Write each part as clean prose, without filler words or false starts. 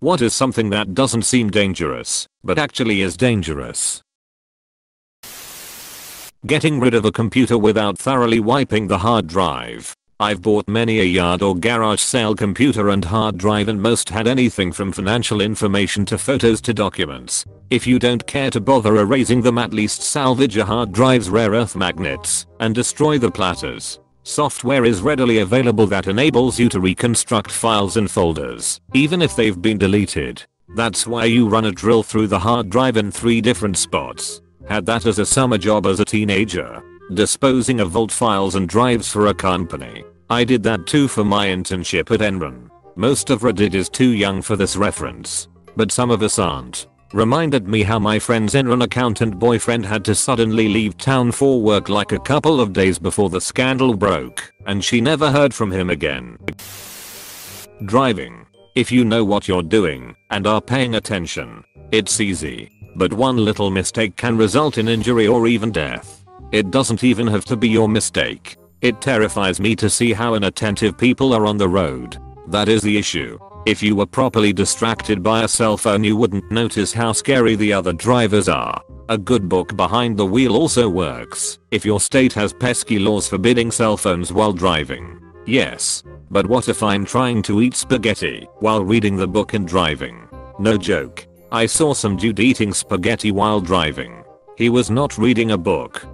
What is something that doesn't seem dangerous, but actually is dangerous? Getting rid of a computer without thoroughly wiping the hard drive. I've bought many a yard or garage sale computer and hard drive, and most had anything from financial information to photos to documents. If you don't care to bother erasing them, at least salvage a hard drive's rare earth magnets and destroy the platters. Software is readily available that enables you to reconstruct files and folders, even if they've been deleted. That's why you run a drill through the hard drive in 3 different spots. Had that as a summer job as a teenager, disposing of old files and drives for a company. I did that too for my internship at Enron. Most of Reddit is too young for this reference, but some of us aren't. Reminded me how my friend's Enron accountant boyfriend had to suddenly leave town for work like a couple of days before the scandal broke, and she never heard from him again. Driving. If you know what you're doing and are paying attention, it's easy, but one little mistake can result in injury or even death. It doesn't even have to be your mistake. It terrifies me to see how inattentive people are on the road. That is the issue. If you were properly distracted by a cell phone, you wouldn't notice how scary the other drivers are. A good book behind the wheel also works, if your state has pesky laws forbidding cell phones while driving. Yes, but what if I'm trying to eat spaghetti while reading the book and driving? No joke. I saw some dude eating spaghetti while driving. He was not reading a book.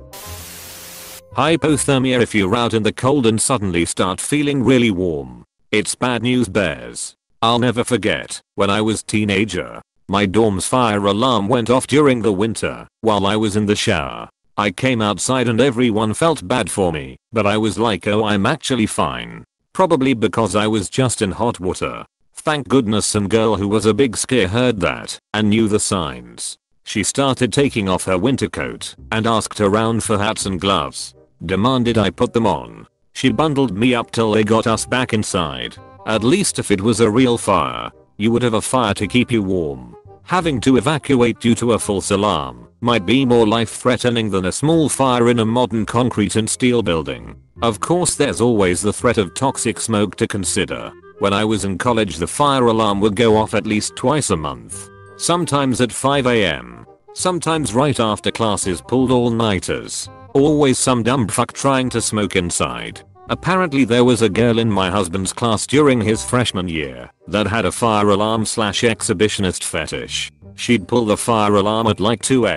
Hypothermia. If you're out in the cold and suddenly start feeling really warm, it's bad news bears. I'll never forget, when I was a teenager, my dorm's fire alarm went off during the winter while I was in the shower. I came outside and everyone felt bad for me, but I was like, oh, I'm actually fine. Probably because I was just in hot water. Thank goodness some girl who was a big skier heard that and knew the signs. She started taking off her winter coat and asked around for hats and gloves. Demanded I put them on. She bundled me up till they got us back inside. At least if it was a real fire, you would have a fire to keep you warm. Having to evacuate due to a false alarm might be more life-threatening than a small fire in a modern concrete and steel building. Of course, there's always the threat of toxic smoke to consider. When I was in college, the fire alarm would go off at least twice a month. Sometimes at 5 AM, sometimes right after classes, pulled all-nighters, always some dumb fuck trying to smoke inside. Apparently there was a girl in my husband's class during his freshman year that had a fire alarm / exhibitionist fetish. She'd pull the fire alarm at like 2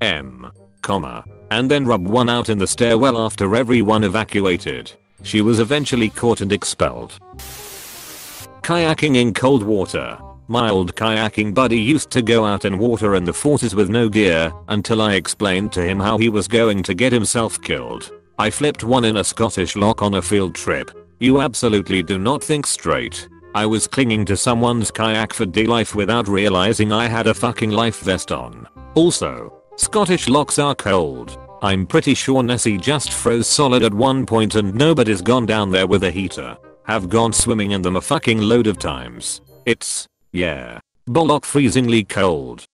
AM, and then rub one out in the stairwell after everyone evacuated. She was eventually caught and expelled. Kayaking in cold water. My old kayaking buddy used to go out in water in the 40s with no gear until I explained to him how he was going to get himself killed. I flipped one in a Scottish loch on a field trip. You absolutely do not think straight. I was clinging to someone's kayak for dear life without realizing I had a fucking life vest on. Also, Scottish lochs are cold. I'm pretty sure Nessie just froze solid at one point and nobody's gone down there with a heater. Have gone swimming in them a fucking load of times. It's... yeah, bollock freezingly cold.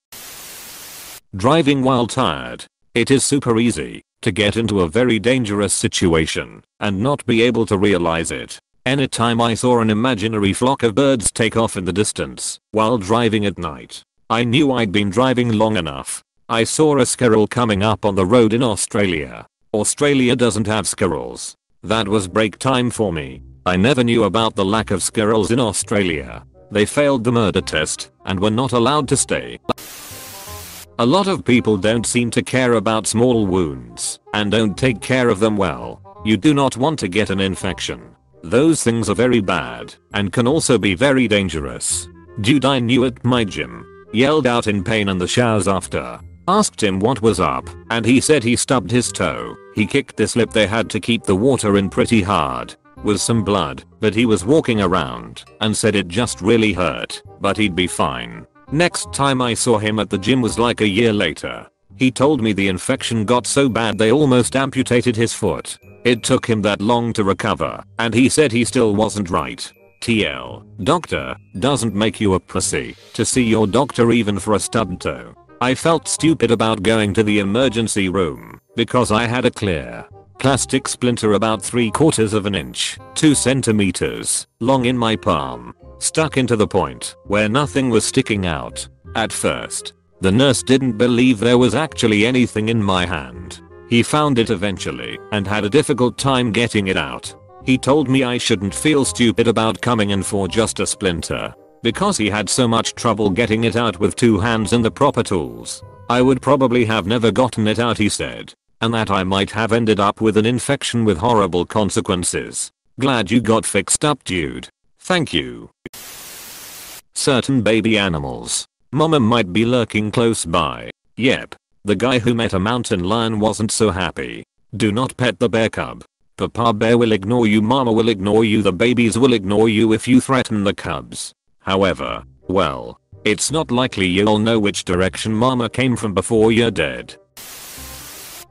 Driving while tired. It is super easy to get into a very dangerous situation and not be able to realize it. Anytime I saw an imaginary flock of birds take off in the distance while driving at night, I knew I'd been driving long enough. I saw a squirrel coming up on the road in Australia. Australia doesn't have squirrels. That was break time for me. I never knew about the lack of squirrels in Australia. They failed the murder test and were not allowed to stay. A lot of people don't seem to care about small wounds and don't take care of them well. You do not want to get an infection. Those things are very bad and can also be very dangerous. Dude I knew at my gym yelled out in pain in the showers after. Asked him what was up and he said he stubbed his toe. He kicked the slip they had to keep the water in pretty hard. Was some blood, but he was walking around and said it just really hurt, but he'd be fine. Next time I saw him at the gym was like a year later. He told me the infection got so bad they almost amputated his foot. It took him that long to recover, and he said he still wasn't right. TL, doctor, doesn't make you a pussy to see your doctor even for a stubbed toe. I felt stupid about going to the emergency room because I had a clear Plastic splinter about 3/4 of an inch, 2 centimeters, long in my palm. Stuck into the point where nothing was sticking out. At first, the nurse didn't believe there was actually anything in my hand. He found it eventually and had a difficult time getting it out. He told me I shouldn't feel stupid about coming in for just a splinter, because he had so much trouble getting it out with two hands and the proper tools. I would probably have never gotten it out, he said, and that I might have ended up with an infection with horrible consequences. Glad you got fixed up, dude. Thank you. Certain baby animals. Mama might be lurking close by. Yep. The guy who met a mountain lion wasn't so happy. Do not pet the bear cub. Papa bear will ignore you, mama will ignore you, the babies will ignore you if you threaten the cubs. However, well, it's not likely you'll know which direction mama came from before you're dead.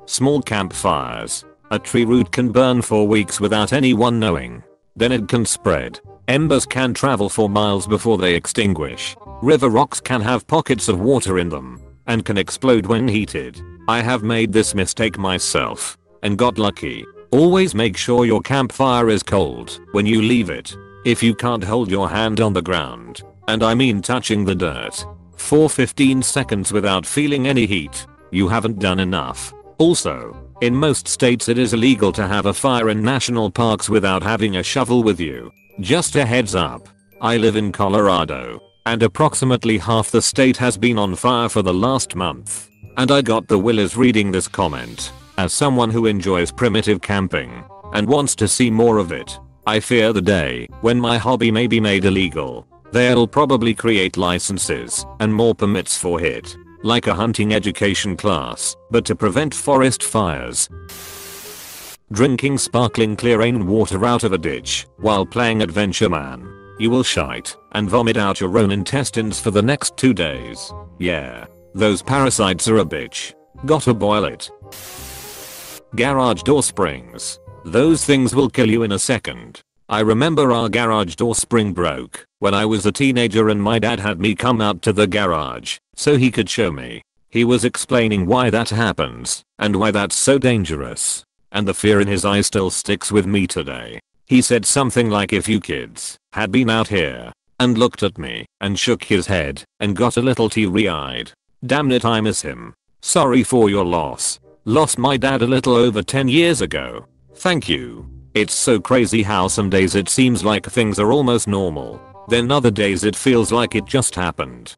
Small campfires. A tree root can burn for weeks without anyone knowing. Then it can spread. Embers can travel for miles before they extinguish. River rocks can have pockets of water in them and can explode when heated. I have made this mistake myself and got lucky. Always make sure your campfire is cold when you leave it. If you can't hold your hand on the ground, and I mean touching the dirt, for 15 seconds without feeling any heat, you haven't done enough. Also, in most states it is illegal to have a fire in national parks without having a shovel with you. Just a heads up. I live in Colorado, and approximately half the state has been on fire for the last month. And I got the willies reading this comment. As someone who enjoys primitive camping and wants to see more of it, I fear the day when my hobby may be made illegal. They'll probably create licenses and more permits for it, like a hunting education class, but to prevent forest fires. Drinking sparkling clear rainwater out of a ditch while playing Adventure Man. You will shite and vomit out your own intestines for the next 2 days. Yeah, those parasites are a bitch. Gotta boil it. Garage door springs. Those things will kill you in a second. I remember our garage door spring broke when I was a teenager and my dad had me come out to the garage so he could show me. He was explaining why that happens and why that's so dangerous. And the fear in his eye still sticks with me today. He said something like, if you kids had been out here, and looked at me and shook his head and got a little teary-eyed. Damn it, I miss him. Sorry for your loss. Lost my dad a little over 10 years ago. Thank you. It's so crazy how some days it seems like things are almost normal, then other days it feels like it just happened.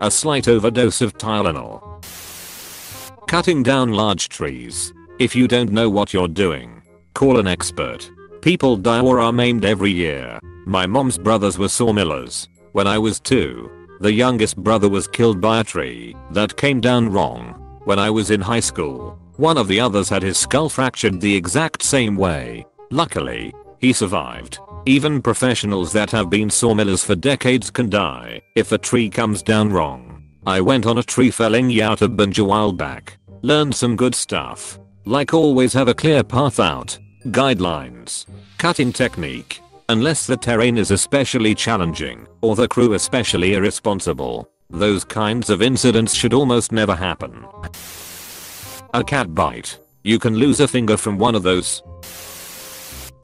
A slight overdose of Tylenol. Cutting down large trees. If you don't know what you're doing, call an expert. People die or are maimed every year. My mom's brothers were sawmillers. When I was 2, the youngest brother was killed by a tree that came down wrong. When I was in high school, one of the others had his skull fractured the exact same way. Luckily, he survived. Even professionals that have been sawmillers for decades can die if a tree comes down wrong. I went on a tree felling youtube binge a while back. Learned some good stuff. Like always, have a clear path out, guidelines, cutting technique, unless the terrain is especially challenging or the crew especially irresponsible. Those kinds of incidents should almost never happen. A cat bite. You can lose a finger from one of those.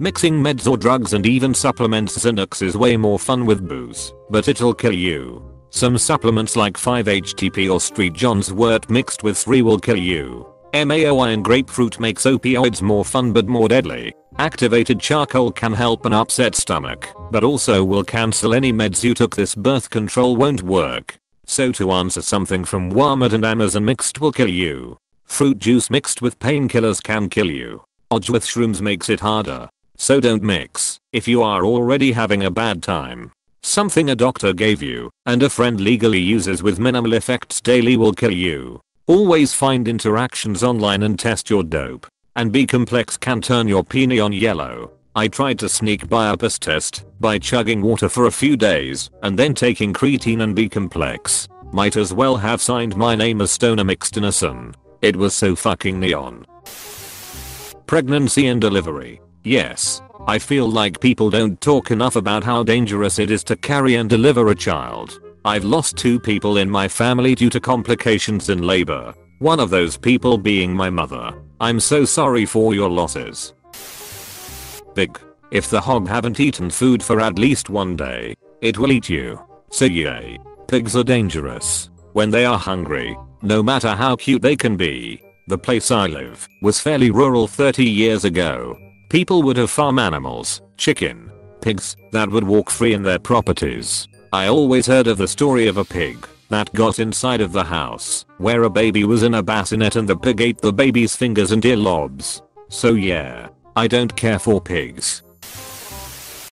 Mixing meds or drugs and even supplements. Xanax is way more fun with booze, but it'll kill you. Some supplements like 5-HTP or Street John's wort mixed with 3 will kill you. MAOI and grapefruit makes opioids more fun but more deadly. Activated charcoal can help an upset stomach, but also will cancel any meds you took. This birth control won't work. So to answer, something from Walmart and Amazon mixed will kill you. Fruit juice mixed with painkillers can kill you. Odds with shrooms makes it harder. So don't mix if you are already having a bad time. Something a doctor gave you and a friend legally uses with minimal effects daily will kill you. Always find interactions online and test your dope. And B complex can turn your peenie on yellow. I tried to sneak by a piss test by chugging water for a few days and then taking creatine and B complex. Might as well have signed my name as Stoner mixed in a sun. It was so fucking neon. Pregnancy and delivery. Yes, I feel like people don't talk enough about how dangerous it is to carry and deliver a child. I've lost 2 people in my family due to complications in labor, one of those people being my mother. I'm so sorry for your losses. Big. If the hog haven't eaten food for at least one day, it will eat you. So yay. Pigs are dangerous. When they are hungry, no matter how cute they can be. The place I live was fairly rural 30 years ago. People would have farm animals, chicken, pigs, that would walk free in their properties. I always heard of the story of a pig that got inside of the house where a baby was in a bassinet and the pig ate the baby's fingers and earlobes. So yeah, I don't care for pigs.